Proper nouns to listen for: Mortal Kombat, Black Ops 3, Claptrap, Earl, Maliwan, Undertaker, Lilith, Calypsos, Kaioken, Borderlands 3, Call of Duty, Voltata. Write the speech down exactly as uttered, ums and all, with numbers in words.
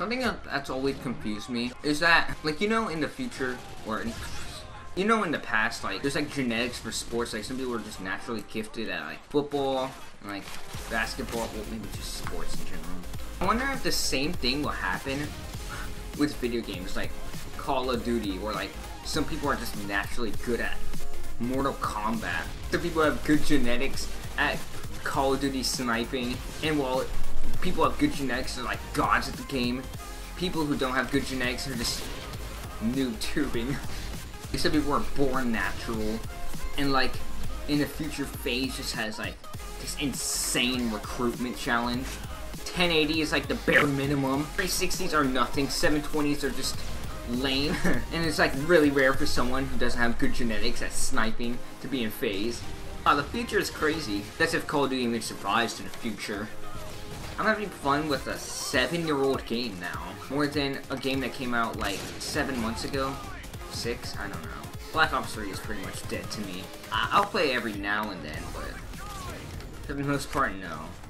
Something that's always confused me is that, like, you know, in the future, or in, you know, in the past, like, there's, like, genetics for sports. Like, some people are just naturally gifted at, like, football and, like, basketball, well, maybe just sports in general. I wonder if the same thing will happen with video games, like Call of Duty, or, like, some people are just naturally good at Mortal Kombat. Some people have good genetics at Call of Duty sniping, and, well, people have good genetics are like gods at the game. People who don't have good genetics are just noob tubing. Except people are born natural, and, like, in the future, phase just has, like, this insane recruitment challenge. ten eighty is like the bare minimum. three sixties are nothing. seven twenties are just lame. And it's, like, really rare for someone who doesn't have good genetics at sniping to be in phase. Wow, the future is crazy. That's if Call of Duty even survives to the future. I'm having fun with a seven year old game now, more than a game that came out like seven months ago, six, I don't know. Black Ops three is pretty much dead to me. I I'll play every now and then, but for the most part, no.